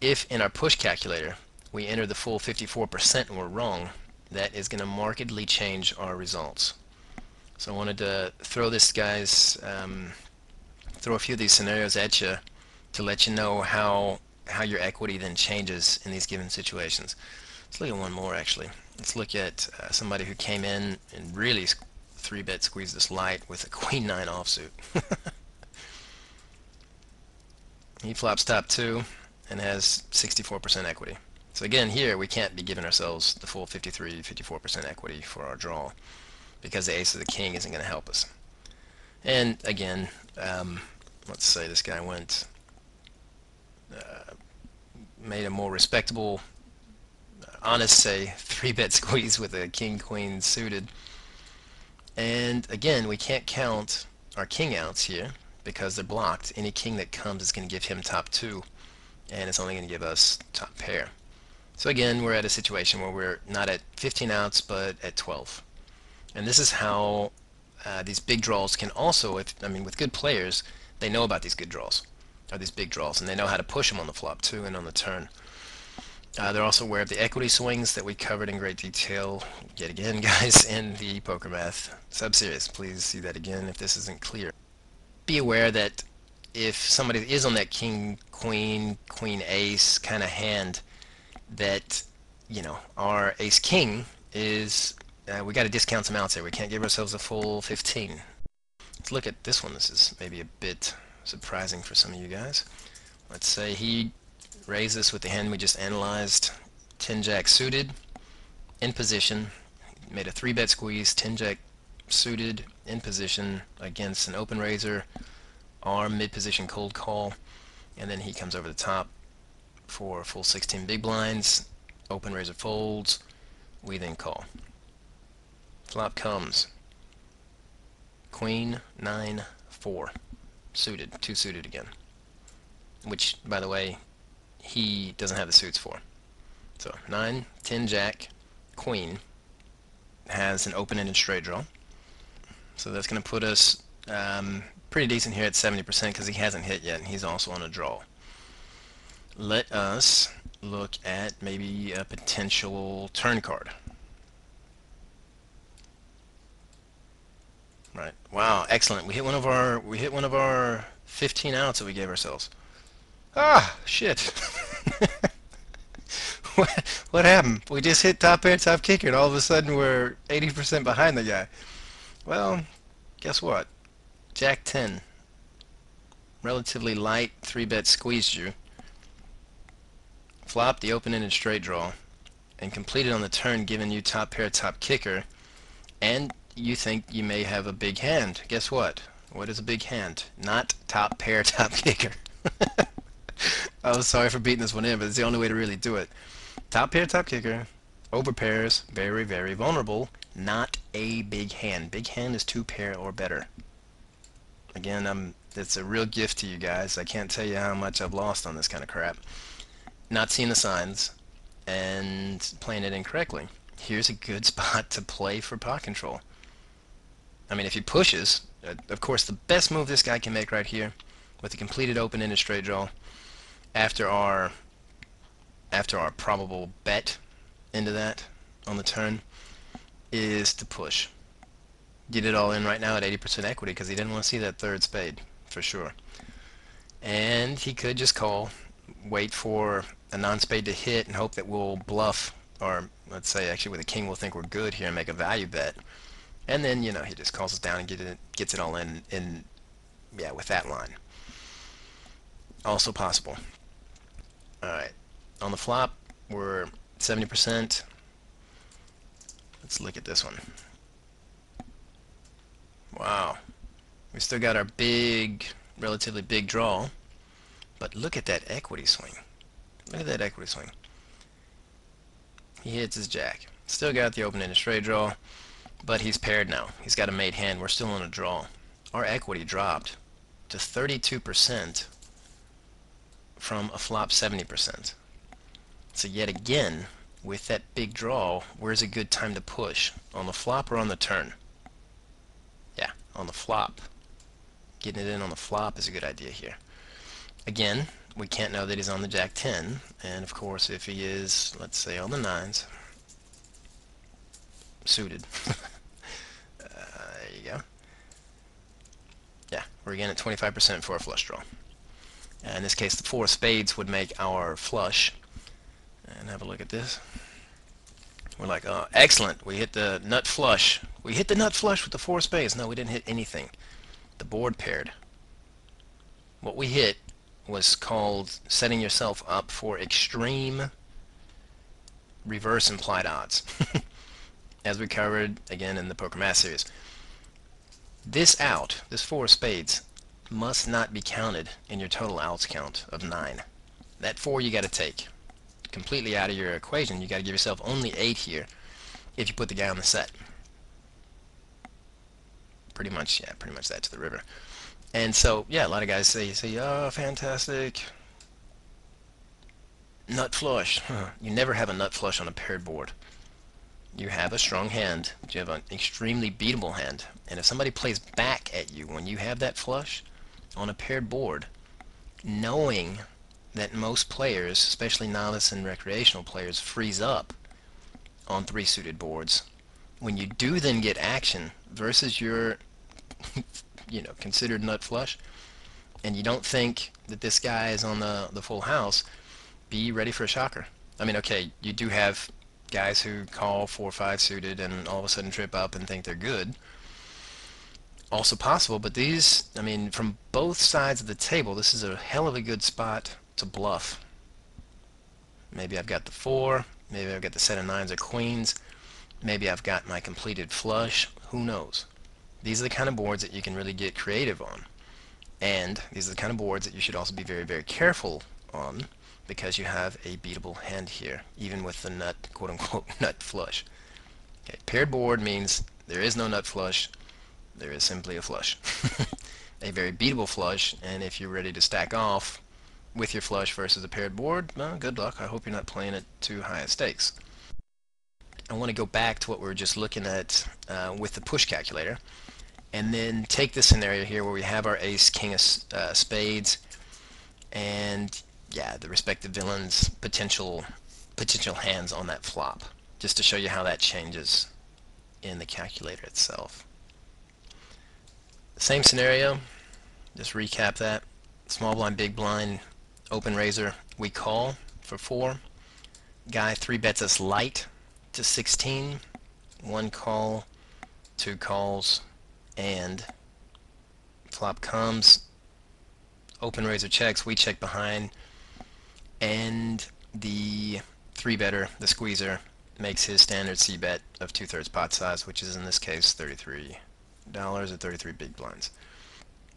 If in our push calculator we enter the full 54% and we're wrong, that is going to markedly change our results. So I wanted to throw this, guys, throw a few of these scenarios at you to let you know how your equity then changes in these given situations. Let's look at one more, actually. Let's look at somebody who came in and really 3-bet squeezed this light with a Queen-9 offsuit. He flops top 2 and has 64% equity. So again, here we can't be giving ourselves the full 54% equity for our draw, because the ace of the king isn't going to help us. And again, let's say this guy went, made a more respectable, honest, say, 3-bet squeeze with a king-queen suited. And again, we can't count our king outs here because they're blocked. Any king that comes is going to give him top 2, and it's only going to give us top pair. So again, we're at a situation where we're not at 15 outs, but at 12. And this is how these big draws can also, with good players, they know about these good draws, or these big draws, and they know how to push them on the flop too and on the turn. They're also aware of the equity swings that we covered in great detail, yet again, guys, in the Poker Math sub-series. Please see that again if this isn't clear. Be aware that if somebody is on that king, queen, queen, ace kind of hand, that, you know, our ace king is, we got to discount some outs here. We can't give ourselves a full 15. Let's look at this one. This is maybe a bit surprising for some of you guys. Let's say he raised this with the hand we just analyzed, 10-jack suited, in position, made a 3-bet squeeze, 10-jack suited, in position, against an open raiser, our mid-position cold call, and then he comes over the top for full 16 big blinds, open raiser folds, we then call. Flop comes queen 9 4 suited, 2 suited again, which, by the way, he doesn't have the suits for. So 9 10 jack queen has an open-ended straight draw. So that's going to put us pretty decent here at 70% because he hasn't hit yet, and he's also on a draw. Let us look at maybe a potential turn card. Right. Wow, excellent. We hit one of our 15 outs that we gave ourselves. Ah, shit. What happened? We just hit top pair, top kicker, and all of a sudden we're 80% behind the guy. Well, guess what? Jack 10. Relatively light 3-bet squeezed you. Flopped the open-ended straight draw and completed on the turn, giving you top pair, top kicker, and you think you may have a big hand. Guess what? What is a big hand? Not top pair, top kicker. I was sorry for beating this one in, but it's the only way to really do it. Top pair, top kicker, over pairs, very, very vulnerable, not a big hand. Big hand is 2 pair or better. Again, it's a real gift to you guys. I can't tell you how much I've lost on this kind of crap. Not seeing the signs and playing it incorrectly. Here's a good spot to play for pot control. I mean, if he pushes, of course, the best move this guy can make right here with a completed open-ended straight draw after our probable bet into that on the turn is to push. Get it all in right now at 80% equity because he didn't want to see that third spade for sure. And he could just call, wait for a non-spade to hit and hope that we'll bluff, or let's say actually with a king we'll think we're good here and make a value bet. And then, you know, he just calls us down and gets it all in, yeah, with that line. Also possible. Alright, on the flop, we're 70%. Let's look at this one. Wow. We still got our big, relatively big draw, but look at that equity swing. Look at that equity swing. He hits his jack. Still got the open-ended straight draw. But he's paired now. He's got a made hand. We're still on a draw. Our equity dropped to 32% from a flop 70%. So yet again, with that big draw, where's a good time to push? On the flop or on the turn? Yeah, on the flop. Getting it in on the flop is a good idea here. Again, we can't know that he's on the Jack-10, and of course if he is, let's say on the 9s, suited. There you go. Yeah, we're again at 25% for a flush draw. In this case, the 4 of spades would make our flush. And have a look at this. We're like, oh, excellent, we hit the nut flush. We hit the nut flush with the 4 of spades. No, we didn't hit anything. The board paired. What we hit was called setting yourself up for extreme reverse implied odds. As we covered, again, in the Poker Math Series. This out, this 4 of spades, must not be counted in your total outs count of 9. That 4 you got to take completely out of your equation. You got to give yourself only 8 here if you put the guy on the set. Pretty much, yeah, pretty much that to the river. And so, yeah, a lot of guys say, oh, fantastic. Nut flush. Huh. You never have a nut flush on a paired board. You have a strong hand. You have an extremely beatable hand. And if somebody plays back at you when you have that flush on a paired board, knowing that most players, especially novice and recreational players, freeze up on 3 suited boards, when you do then get action versus your considered nut flush, and you don't think that this guy is on the full house, be ready for a shocker. I mean, okay, you do have guys who call 4-5 suited and all of a sudden trip up and think they're good. Also possible, but these, I mean, from both sides of the table, this is a hell of a good spot to bluff. Maybe I've got the 4, maybe I've got the set of 9s or queens, maybe I've got my completed flush, who knows. These are the kind of boards that you can really get creative on. And these are the kind of boards that you should also be very, very careful on, because you have a beatable hand here, even with the nut, quote-unquote, nut flush. Okay, paired board means there is no nut flush, there is simply a flush. A very beatable flush, and if you're ready to stack off with your flush versus a paired board, well, good luck. I hope you're not playing at too high a stakes. I want to go back to what we were just looking at with the push calculator, and then take this scenario here where we have our ace, king of spades, and yeah, the respective villains' potential hands on that flop, just to show you how that changes in the calculator itself. Same scenario, just recap that. Small blind, big blind, open raiser, we call for 4. Guy 3-bets us light to 16, 1 call, 2 calls, and flop comes, open raiser checks, we check behind, and the 3-better, the squeezer, makes his standard c-bet of 2/3 pot size, which is in this case $33 or 33 big blinds.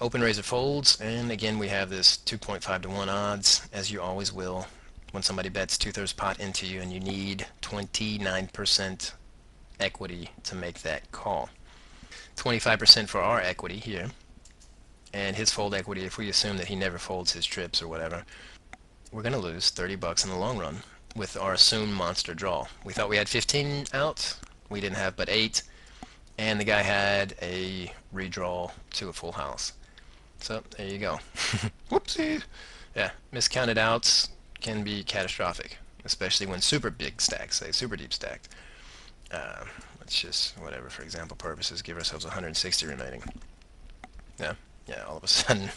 Open raiser folds, and again we have this 2.5 to 1 odds, as you always will when somebody bets 2/3 pot into you and you need 29% equity to make that call. 25% for our equity here, and his fold equity, if we assume that he never folds his trips or whatever, we're going to lose $30 in the long run with our assumed monster draw. We thought we had 15 out, we didn't have but 8, and the guy had a redraw to a full house. So there you go. Whoopsie! Yeah, miscounted outs can be catastrophic, especially when super big stacks, say super deep stacked. Let's just, whatever, for example purposes, give ourselves 160 remaining. Yeah. Yeah, all of a sudden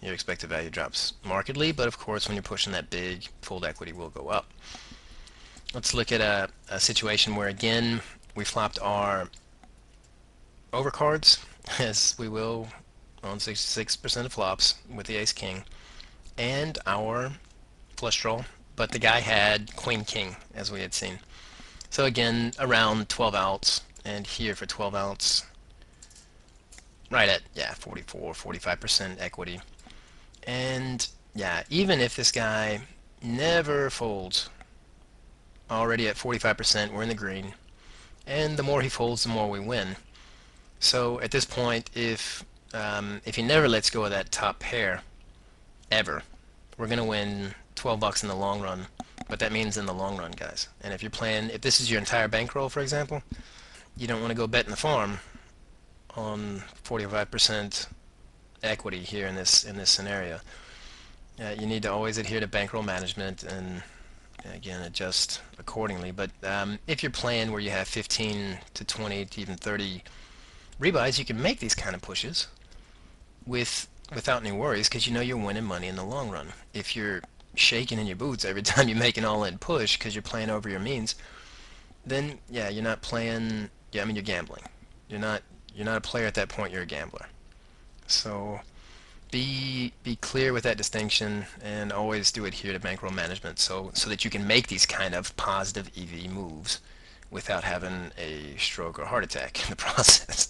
your expected value drops markedly, but of course when you're pushing that big, fold equity will go up. Let's look at a situation where again we flopped our overcards, as we will on 66% of flops with the ace king, and our flush draw, but the guy had queen king, as we had seen. So again, around 12 outs, and here for 12 outs, right at, yeah, 45% equity. And yeah, even if this guy never folds, already at 45% we're in the green, and the more he folds the more we win. So at this point, if he never lets go of that top pair ever, we're gonna win $12 in the long run. But that means in the long run, guys, and if you're playing, if this is your entire bankroll, for example, you don't want to go betting the farm on 45% equity here in this scenario. You need to always adhere to bankroll management and again adjust accordingly, but if you're playing where you have 15 to 20 to even 30 rebuys, you can make these kind of pushes without any worries because you know you're winning money in the long run. If you're shaking in your boots every time you make an all-in push because you're playing over your means, then yeah, you're not playing. Yeah, I mean, you're gambling. You're not a player at that point. You're a gambler. So be clear with that distinction, and always do adhere to bankroll management, so that you can make these kind of positive EV moves without having a stroke or heart attack in the process.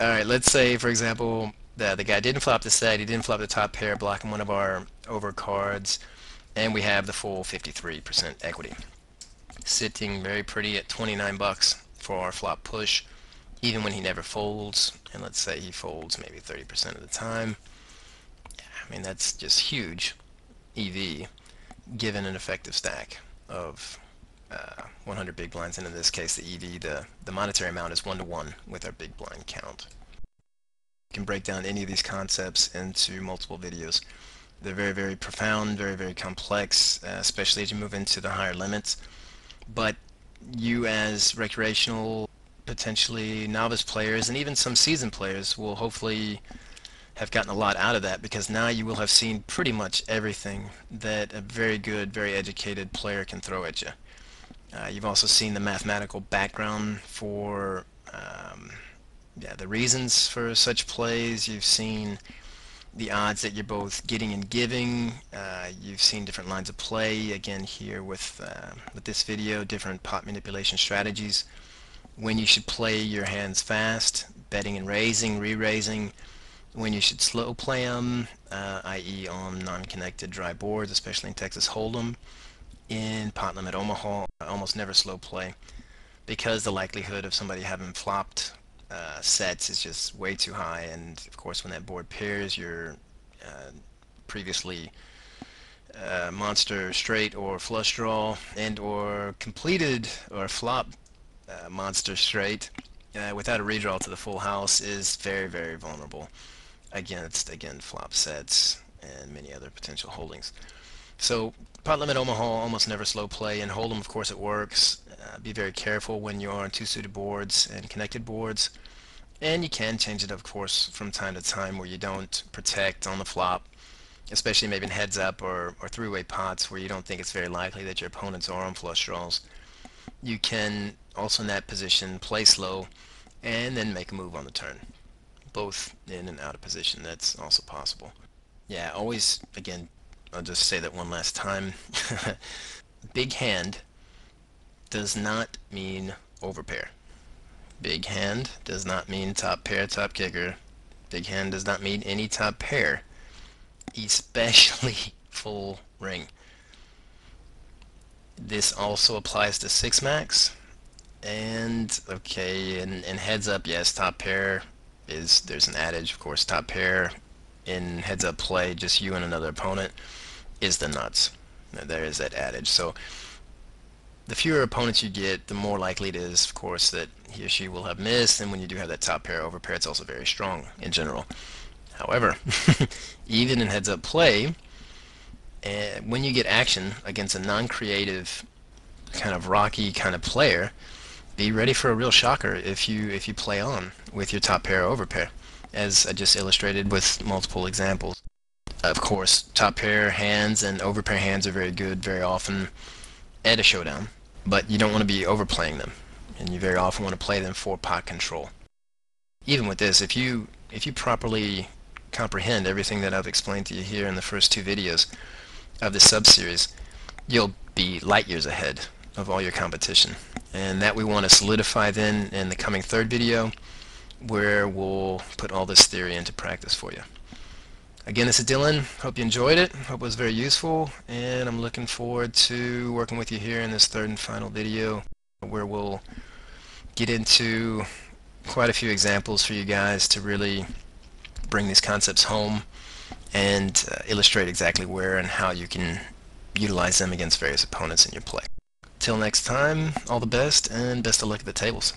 All right, let's say for example that the guy didn't flop the set, he didn't flop the top pair, blocking one of our over cards, and we have the full 53% equity, sitting very pretty at 29 bucks for our flop push, even when he never folds. And let's say he folds maybe 30% of the time. I mean, that's just huge EV given an effective stack of 100 big blinds, and in this case the EV, the monetary amount, is 1-to-1 with our big blind count. You can break down any of these concepts into multiple videos. They're very, very profound, very, very complex, especially as you move into the higher limits. But you, as recreational, potentially novice players, and even some seasoned players, will hopefully have gotten a lot out of that, because now you will have seen pretty much everything that a very good, very educated player can throw at you. You've also seen the mathematical background for the reasons for such plays. You've seen the odds that you're both getting and giving. You've seen different lines of play, again here with this video, different pot manipulation strategies, when you should play your hands fast, betting and raising, re-raising, when you should slow play them, i.e. on non-connected dry boards, especially in Texas Hold'em, in pot limit Omaha. I almost never slow play because the likelihood of somebody having flopped sets is just way too high, and of course when that board pairs, your previously monster straight or flush draw and or completed or flop monster straight without a redraw to the full house is very, very vulnerable against, again, flop sets and many other potential holdings. So pot limit Omaha, almost never slow play, and Hold'em, of course, it works. Be very careful when you are on two suited boards and connected boards, and you can change it, of course, from time to time where you don't protect on the flop, especially maybe in heads up or three-way pots where you don't think it's very likely that your opponents are on flush draws. You can also, in that position, play slow and then make a move on the turn, both in and out of position. That's also possible. Yeah, always, again, I'll just say that one last time. Big hand does not mean overpair. Big hand does not mean top pair, top kicker. Big hand does not mean any top pair, especially full ring. This also applies to 6 max. And okay, and heads up, yes, top pair is, there's an adage, of course, top pair in heads up play, just you and another opponent, is the nuts. There is that adage. So the fewer opponents you get, the more likely it is, of course, that he or she will have missed. And when you do have that top pair, over pair, it's also very strong in general. However, even in heads up play, when you get action against a non-creative, kind of rocky kind of player, be ready for a real shocker if you play on with your top pair or over pair, as I just illustrated with multiple examples. Of course, top pair hands and over pair hands are very good very often at a showdown, but you don't want to be overplaying them, and you very often want to play them for pot control. Even with this, if you properly comprehend everything that I've explained to you here in the first 2 videos of this sub-series, you'll be light years ahead of all your competition, and that we want to solidify then in the coming 3rd video, where we'll put all this theory into practice for you. Again, this is Dylan. Hope you enjoyed it. Hope it was very useful, and I'm looking forward to working with you here in this 3rd and final video, where we'll get into quite a few examples for you guys to really bring these concepts home and illustrate exactly where and how you can utilize them against various opponents in your play. Till next time, all the best, and best of luck at the tables.